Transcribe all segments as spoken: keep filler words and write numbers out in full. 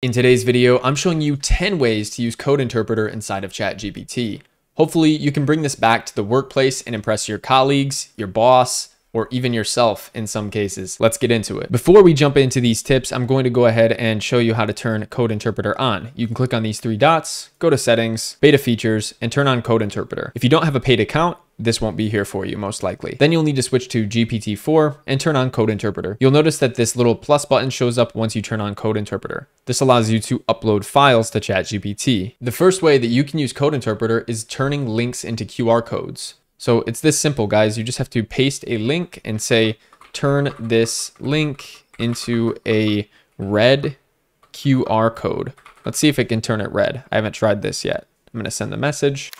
In today's video, I'm showing you ten ways to use Code Interpreter inside of ChatGPT. Hopefully, you can bring this back to the workplace and impress your colleagues, your boss, or even yourself in some cases. Let's get into it. Before we jump into these tips, I'm going to go ahead and show you how to turn Code Interpreter on. You can click on these three dots, go to Settings, Beta Features, and turn on Code Interpreter. If you don't have a paid account, this won't be here for you, most likely. Then you'll need to switch to G P T four and turn on Code Interpreter. You'll notice that this little plus button shows up once you turn on Code Interpreter. This allows you to upload files to ChatGPT. The first way that you can use Code Interpreter is turning links into Q R codes. So it's this simple, guys. You just have to paste a link and say, turn this link into a red Q R code. Let's see if it can turn it red. I haven't tried this yet. I'm gonna send the message.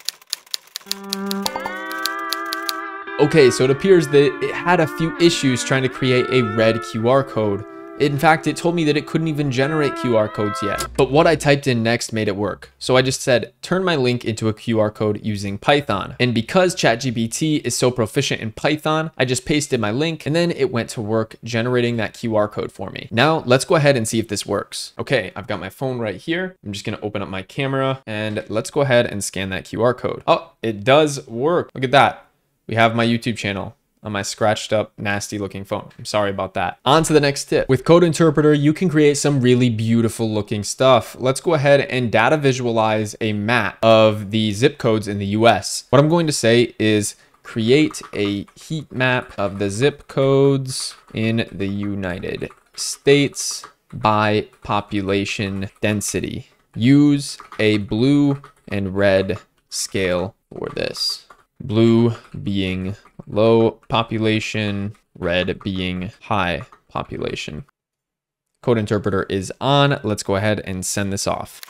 Okay, so it appears that it had a few issues trying to create a red Q R code. In fact, it told me that it couldn't even generate Q R codes yet. But what I typed in next made it work. So I just said, turn my link into a Q R code using Python. And because ChatGPT is so proficient in Python, I just pasted my link and then it went to work generating that Q R code for me. Now let's go ahead and see if this works. Okay, I've got my phone right here. I'm just gonna open up my camera and let's go ahead and scan that Q R code. Oh, it does work. Look at that. We have my YouTube channel on my scratched up, nasty looking phone. I'm sorry about that. On to the next tip. With Code Interpreter, you can create some really beautiful looking stuff. Let's go ahead and data visualize a map of the zip codes in the U S. What I'm going to say is create a heat map of the zip codes in the United States by population density. Use a blue and red scale for this. Blue being low population, red being high population. Code Interpreter is on. Let's go ahead and send this off.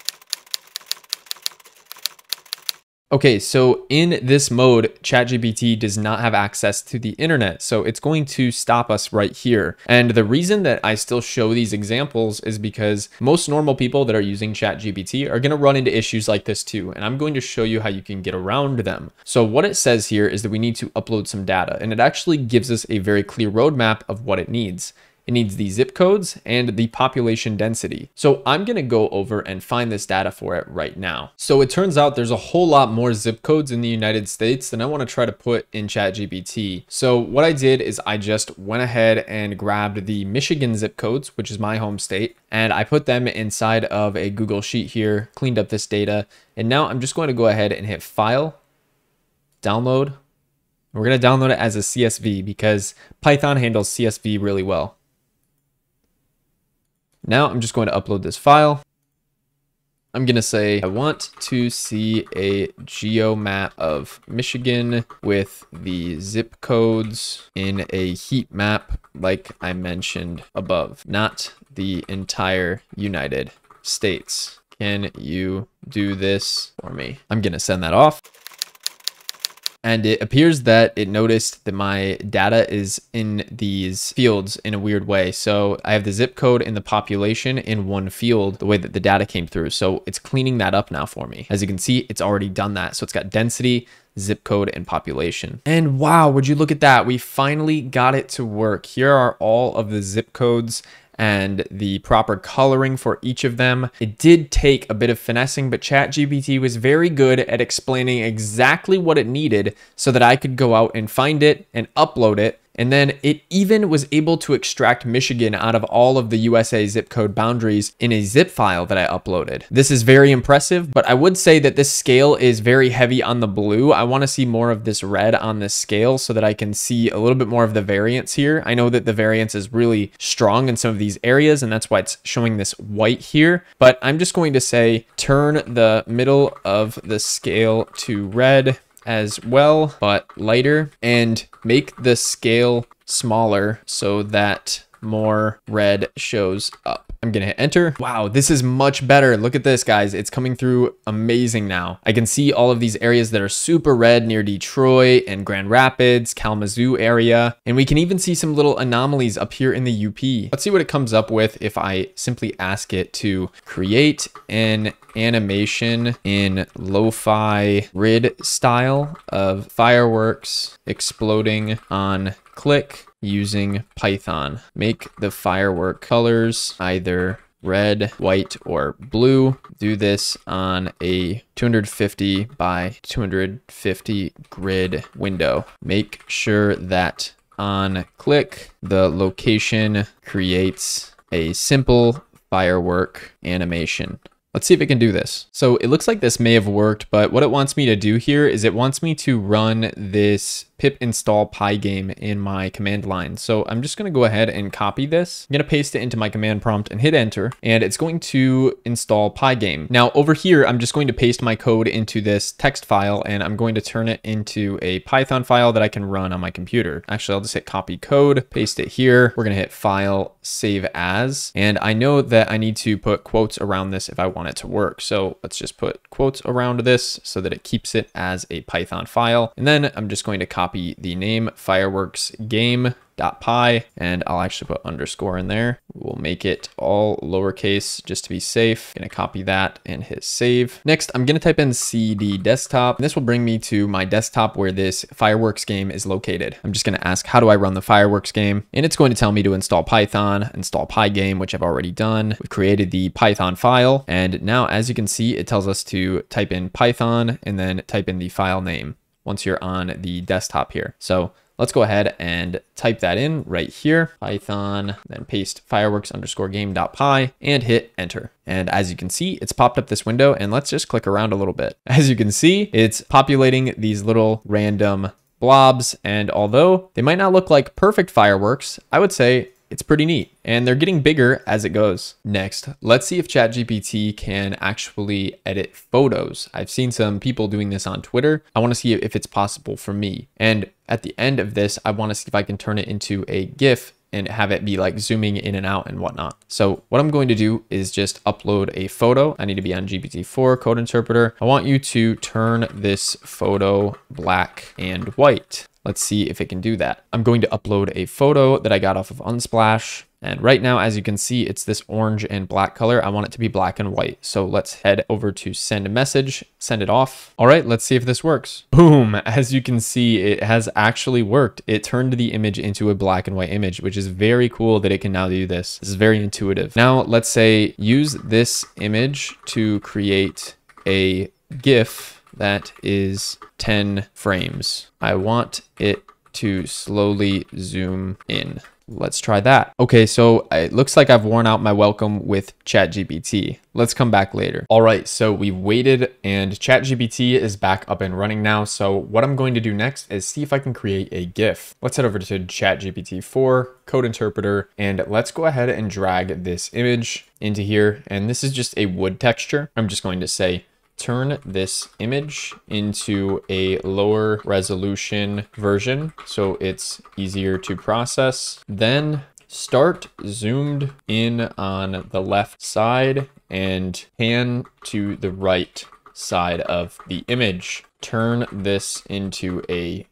Okay, so in this mode, ChatGPT does not have access to the internet, so it's going to stop us right here. And the reason that I still show these examples is because most normal people that are using ChatGPT are going to run into issues like this too, and I'm going to show you how you can get around them. So what it says here is that we need to upload some data, and it actually gives us a very clear roadmap of what it needs. It needs the zip codes and the population density. So I'm gonna go over and find this data for it right now. So it turns out there's a whole lot more zip codes in the United States than I wanna try to put in ChatGPT. So what I did is I just went ahead and grabbed the Michigan zip codes, which is my home state, and I put them inside of a Google Sheet here, cleaned up this data. And now I'm just going to go ahead and hit File, Download. We're gonna download it as a C S V because Python handles C S V really well. Now I'm just going to upload this file. I'm going to say, I want to see a geo map of Michigan with the zip codes in a heat map, like I mentioned above, not the entire United States. Can you do this for me? I'm going to send that off. And it appears that it noticed that my data is in these fields in a weird way. So I have the zip code and the population in one field, the way that the data came through. So it's cleaning that up now for me. As you can see, it's already done that. So it's got density, zip code, and population. And wow, would you look at that? We finally got it to work. Here are all of the zip codes and the proper coloring for each of them. It did take a bit of finessing, but ChatGPT was very good at explaining exactly what it needed so that I could go out and find it and upload it. And then it even was able to extract Michigan out of all of the U S A zip code boundaries in a zip file that I uploaded. This is very impressive, but I would say that this scale is very heavy on the blue. I wanna see more of this red on this scale so that I can see a little bit more of the variance here. I know that the variance is really strong in some of these areas and that's why it's showing this white here, but I'm just going to say, turn the middle of the scale to red as well, but lighter, and make the scale smaller so that more red shows up. I'm gonna hit enter. Wow, this is much better. Look at this, guys. It's coming through amazing now. I can see all of these areas that are super red near Detroit and Grand Rapids, Kalamazoo area, and we can even see some little anomalies up here in the U P Let's see what it comes up with if I simply ask it to create an animation in lo-fi grid style of fireworks exploding on click using Python. Make the firework colors either red, white, or blue. Do this on a two hundred fifty by two hundred fifty grid window. Make sure that on click, the location creates a simple firework animation. Let's see if it can do this. So it looks like this may have worked, but what it wants me to do here is it wants me to run this pip install pygame in my command line. So I'm just going to go ahead and copy this. I'm going to paste it into my command prompt and hit enter, and it's going to install pygame. Now over here, I'm just going to paste my code into this text file, and I'm going to turn it into a Python file that I can run on my computer. Actually, I'll just hit copy code, paste it here. We're going to hit file, save as, and I know that I need to put quotes around this if I want it to work. So let's just put quotes around this so that it keeps it as a Python file. And then I'm just going to copy Copy the name fireworks game dot p y, and I'll actually put underscore in there. We'll make it all lowercase just to be safe. Gonna copy that and hit save. Next, I'm gonna type in C D desktop, and this will bring me to my desktop where this fireworks game is located. I'm just gonna ask, how do I run the fireworks game? And it's going to tell me to install Python, install pygame, which I've already done. We've created the Python file. And now, as you can see, it tells us to type in Python and then type in the file name once you're on the desktop here. So let's go ahead and type that in right here, Python, then paste fireworks underscore game.py and hit enter. And as you can see, it's popped up this window, and let's just click around a little bit. As you can see, it's populating these little random blobs. And although they might not look like perfect fireworks, I would say it's pretty neat, and they're getting bigger as it goes. Next, let's see if ChatGPT can actually edit photos. I've seen some people doing this on Twitter. I want to see if it's possible for me. And at the end of this, I want to see if I can turn it into a GIF and have it be like zooming in and out and whatnot. So what I'm going to do is just upload a photo. I need to be on G P T four Code Interpreter. I want you to turn this photo black and white. Let's see if it can do that. I'm going to upload a photo that I got off of Unsplash. And right now, as you can see, it's this orange and black color. I want it to be black and white. So let's head over to send a message, send it off. All right, let's see if this works. Boom, as you can see, it has actually worked. It turned the image into a black and white image, which is very cool that it can now do this. This is very intuitive. Now let's say use this image to create a GIF that is ten frames. I want it to slowly zoom in. Let's try that. Okay, so it looks like I've worn out my welcome with ChatGPT. Let's come back later. All right, so we waited, and ChatGPT is back up and running now. So what I'm going to do next is see if I can create a GIF. Let's head over to ChatGPT four, Code Interpreter, and let's go ahead and drag this image into here. And this is just a wood texture. I'm just going to say, turn this image into a lower resolution version so it's easier to process. Then start zoomed in on the left side and pan to the right side of the image. Turn this into a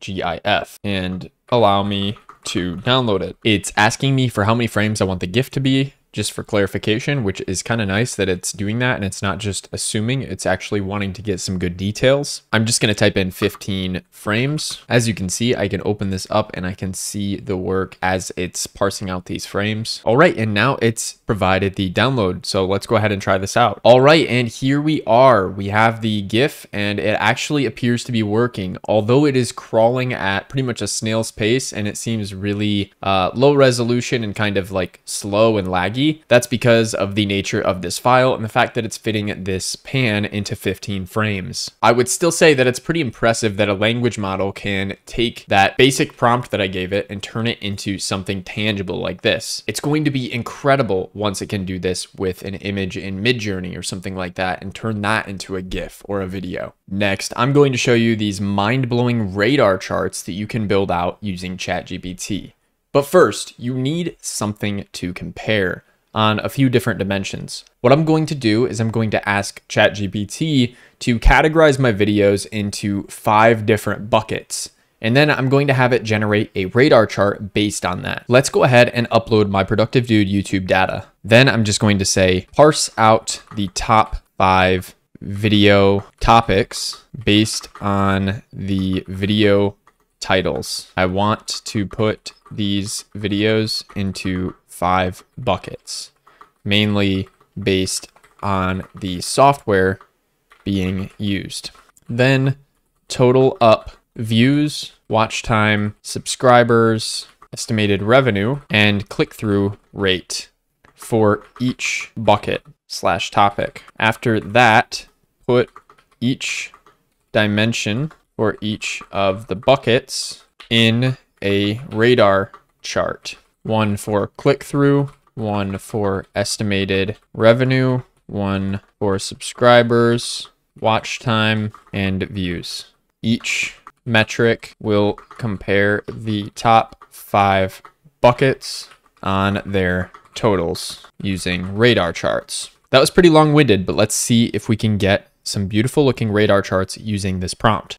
.gif and allow me to download it. It's asking me for how many frames I want the GIF to be, just for clarification, which is kind of nice that it's doing that, and it's not just assuming, it's actually wanting to get some good details. I'm just gonna type in fifteen frames. As you can see, I can open this up and I can see the work as it's parsing out these frames. All right, and now it's provided the download. So let's go ahead and try this out. All right, and here we are. We have the GIF, and it actually appears to be working, although it is crawling at pretty much a snail's pace, and it seems really uh, low resolution and kind of like slow and laggy. That's because of the nature of this file and the fact that it's fitting this pan into fifteen frames. I would still say that it's pretty impressive that a language model can take that basic prompt that I gave it and turn it into something tangible like this. It's going to be incredible once it can do this with an image in MidJourney or something like that and turn that into a GIF or a video. Next, I'm going to show you these mind-blowing radar charts that you can build out using ChatGPT. But first, you need something to compare on a few different dimensions. What I'm going to do is I'm going to ask ChatGPT to categorize my videos into five different buckets. And then I'm going to have it generate a radar chart based on that. Let's go ahead and upload my Productive Dude YouTube data. Then I'm just going to say, parse out the top five video topics based on the video titles. I want to put these videos into five buckets. mainly based on the software being used. Then total up views, watch time, subscribers, estimated revenue, and click-through rate for each bucket slash topic. After that, put each dimension for each of the buckets in a radar chart. One for click-through, one for estimated revenue, one for subscribers, watch time, and views. Each metric will compare the top five buckets on their totals using radar charts. That was pretty long-winded, but let's see if we can get some beautiful looking radar charts using this prompt.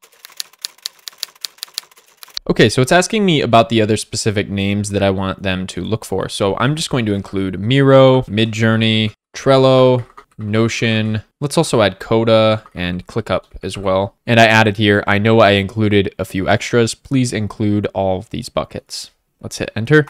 Okay, so it's asking me about the other specific names that I want them to look for. So I'm just going to include Miro, MidJourney, Trello, Notion. Let's also add Coda and ClickUp as well. And I added here, I know I included a few extras. Please include all of these buckets. Let's hit enter.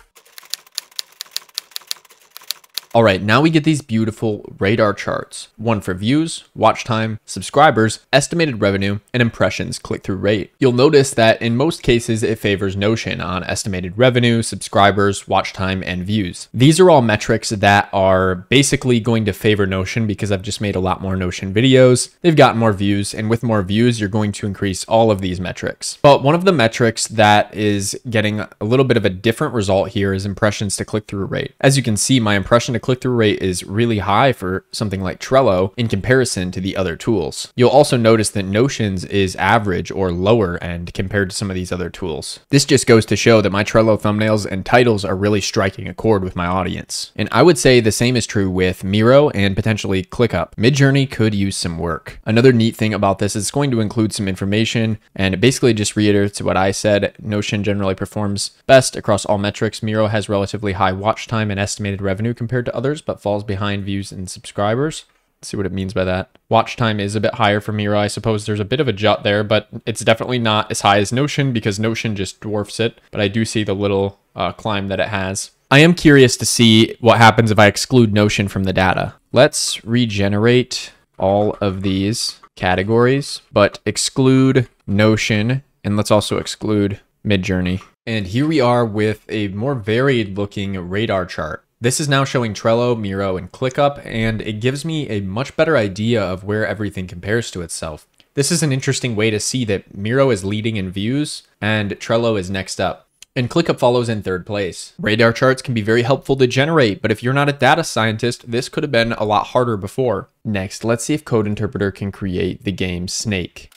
All right, now we get these beautiful radar charts. One for views, watch time, subscribers, estimated revenue, and impressions click-through rate. You'll notice that in most cases, it favors Notion on estimated revenue, subscribers, watch time, and views. These are all metrics that are basically going to favor Notion because I've just made a lot more Notion videos. They've got more views, and with more views, you're going to increase all of these metrics. But one of the metrics that is getting a little bit of a different result here is impressions to click-through rate. As you can see, my impression to click-through rate is really high for something like Trello in comparison to the other tools. You'll also notice that Notion's is average or lower end compared to some of these other tools. This just goes to show that my Trello thumbnails and titles are really striking a chord with my audience. And I would say the same is true with Miro and potentially ClickUp. MidJourney could use some work. Another neat thing about this is it's going to include some information, and it basically just reiterates what I said. Notion generally performs best across all metrics. Miro has relatively high watch time and estimated revenue compared to others, but falls behind views and subscribers. Let's see what it means by that. Watch time is a bit higher for Miro. I suppose there's a bit of a jut there, but it's definitely not as high as Notion because Notion just dwarfs it. But I do see the little uh, climb that it has. I am curious to see what happens if I exclude Notion from the data. Let's regenerate all of these categories, but exclude Notion, and let's also exclude MidJourney. And here we are with a more varied looking radar chart. This is now showing Trello, Miro, and ClickUp, and it gives me a much better idea of where everything compares to itself. This is an interesting way to see that Miro is leading in views, and Trello is next up, and ClickUp follows in third place. Radar charts can be very helpful to generate, but if you're not a data scientist, this could have been a lot harder before. Next, let's see if Code Interpreter can create the game Snake.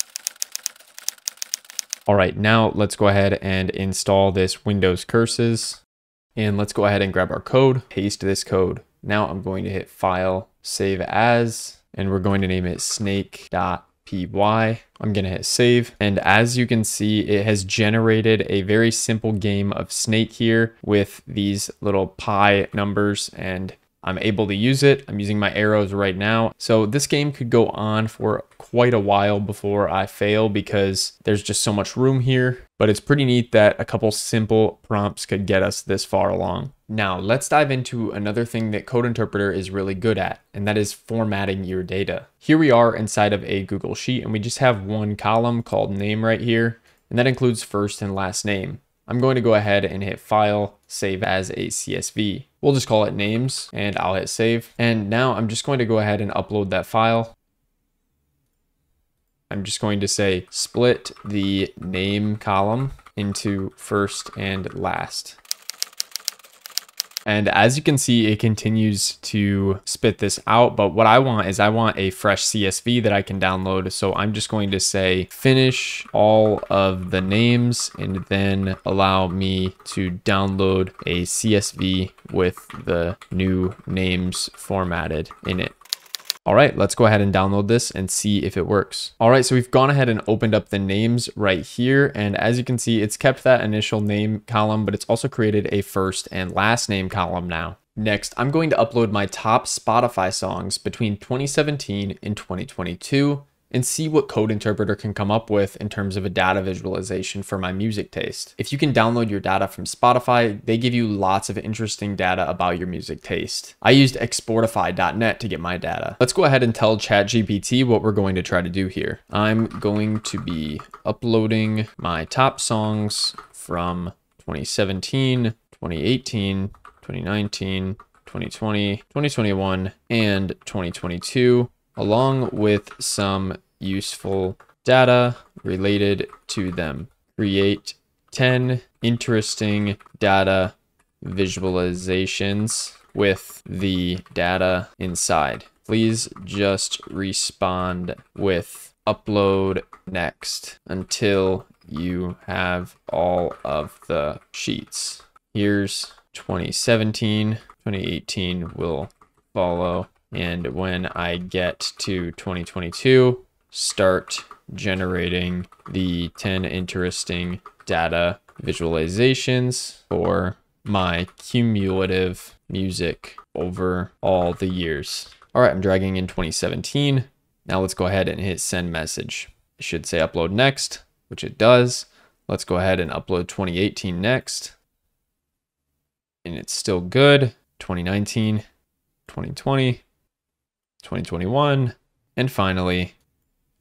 All right, now let's go ahead and install this Windows Curses. And let's go ahead and grab our code, paste this code. Now I'm going to hit File, Save As, and we're going to name it snake dot p y. I'm gonna hit save. And as you can see, it has generated a very simple game of Snake here with these little pi numbers, and I'm able to use it. I'm using my arrows right now. So this game could go on for quite a while before I fail because there's just so much room here, but it's pretty neat that a couple simple prompts could get us this far along. Now let's dive into another thing that Code Interpreter is really good at, and that is formatting your data. Here we are inside of a Google Sheet, and we just have one column called name right here, and that includes first and last name. I'm going to go ahead and hit File, Save As a C S V. We'll just call it names, and I'll hit save. And now I'm just going to go ahead and upload that file. I'm just going to say split the name column into first and last. And as you can see, it continues to spit this out. But what I want is I want a fresh C S V that I can download. So I'm just going to say finish all of the names and then allow me to download a C S V with the new names formatted in it. All right, let's go ahead and download this and see if it works. All right, so we've gone ahead and opened up the names right here. And as you can see, it's kept that initial name column, but it's also created a first and last name column now. Next, I'm going to upload my top Spotify songs between twenty seventeen and twenty twenty-two. and see what Code Interpreter can come up with in terms of a data visualization for my music taste. If you can download your data from Spotify, they give you lots of interesting data about your music taste. I used exportify dot net to get my data. Let's go ahead and tell ChatGPT what we're going to try to do here. I'm going to be uploading my top songs from twenty seventeen, twenty eighteen, twenty nineteen, twenty twenty, twenty twenty-one, and twenty twenty-two, along with some useful data related to them. Create ten interesting data visualizations with the data inside. Please just respond with upload next until you have all of the sheets. Here's twenty seventeen, twenty eighteen will follow. And when I get to twenty twenty-two, start generating the ten interesting data visualizations for my cumulative music over all the years. All right, I'm dragging in twenty seventeen. Now let's go ahead and hit send message. It should say upload next, which it does. Let's go ahead and upload twenty eighteen next. And it's still good. twenty nineteen, twenty twenty. twenty twenty-one, and finally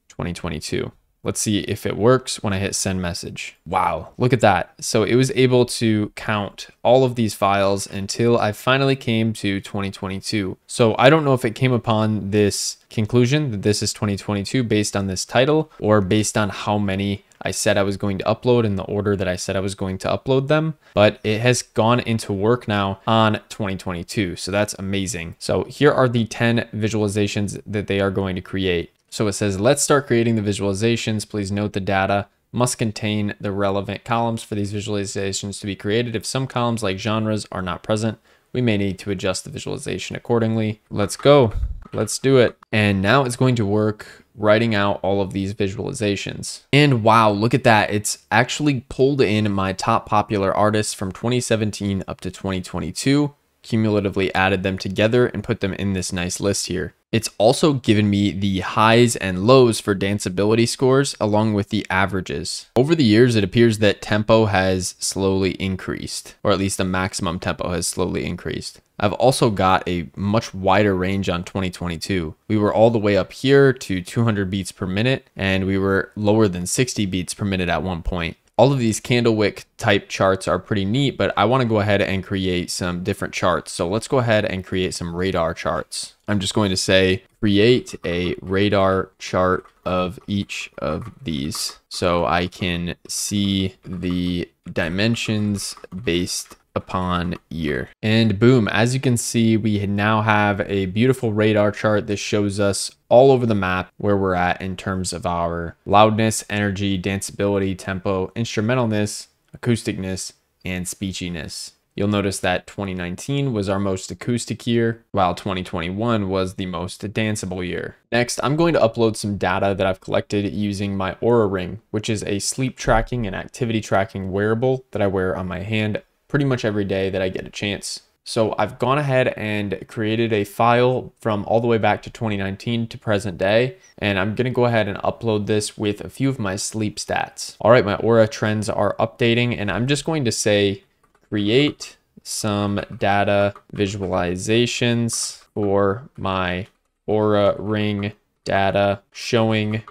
twenty twenty-two. Let's see if it works when I hit send message. Wow, look at that. So it was able to count all of these files until I finally came to twenty twenty-two. So I don't know if it came upon this conclusion that this is twenty twenty-two based on this title or based on how many I said I was going to upload in the order that I said I was going to upload them, but it has gone into work now on twenty twenty-two. So that's amazing. So here are the ten visualizations that they are going to create. So it says, let's start creating the visualizations. Please note the data must contain the relevant columns for these visualizations to be created. If some columns like genres are not present, we may need to adjust the visualization accordingly. Let's go. Let's do it. And now it's going to work writing out all of these visualizations. And wow, look at that. It's actually pulled in my top popular artists from twenty seventeen up to twenty twenty-two, cumulatively added them together and put them in this nice list here. It's also given me the highs and lows for danceability scores along with the averages. Over the years, it appears that tempo has slowly increased, or at least the maximum tempo has slowly increased. I've also got a much wider range on twenty twenty-two. We were all the way up here to two hundred beats per minute, and we were lower than sixty beats per minute at one point. All of these candlewick type charts are pretty neat, but I want to go ahead and create some different charts. So let's go ahead and create some radar charts. I'm just going to say, create a radar chart of each of these so I can see the dimensions based upon year. And boom, as you can see, we now have a beautiful radar chart that shows us all over the map where we're at in terms of our loudness, energy, danceability, tempo, instrumentalness, acousticness, and speechiness. You'll notice that twenty nineteen was our most acoustic year, while twenty twenty-one was the most danceable year. Next, I'm going to upload some data that I've collected using my Oura Ring, which is a sleep tracking and activity tracking wearable that I wear on my hand pretty much every day that I get a chance. So I've gone ahead and created a file from all the way back to twenty nineteen to present day, and I'm gonna go ahead and upload this with a few of my sleep stats. All right, my Oura trends are updating, and I'm just going to say, create some data visualizations for my Oura Ring data showing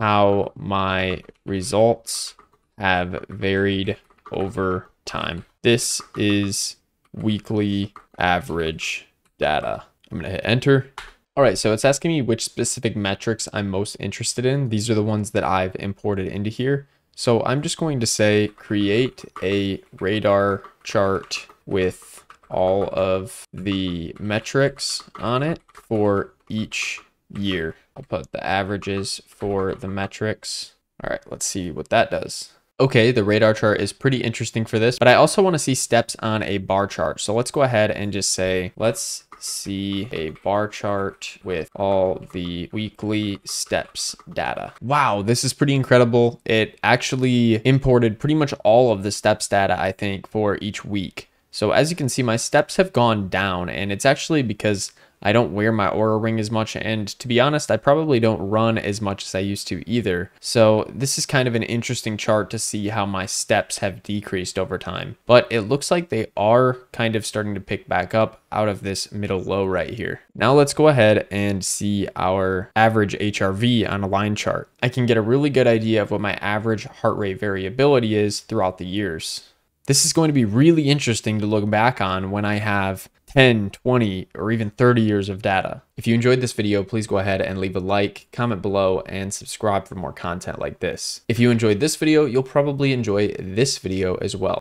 how my results have varied over time. This is weekly average data. I'm going to hit enter. All right, so it's asking me which specific metrics I'm most interested in. These are the ones that I've imported into here. So I'm just going to say, create a radar chart with all of the metrics on it for each year. I'll put the averages for the metrics. All right, let's see what that does. Okay, the radar chart is pretty interesting for this, but I also want to see steps on a bar chart. So let's go ahead and just say, let's see a bar chart with all the weekly steps data. Wow, this is pretty incredible. It actually imported pretty much all of the steps data, I think, for each week. So as you can see, my steps have gone down, and it's actually because I don't wear my Oura Ring as much, and to be honest, I probably don't run as much as I used to either. So this is kind of an interesting chart to see how my steps have decreased over time. But it looks like they are kind of starting to pick back up out of this middle low right here. Now let's go ahead and see our average H R V on a line chart. I can get a really good idea of what my average heart rate variability is throughout the years. This is going to be really interesting to look back on when I have ten, twenty, or even thirty years of data. If you enjoyed this video, please go ahead and leave a like, comment below, and subscribe for more content like this. If you enjoyed this video, you'll probably enjoy this video as well.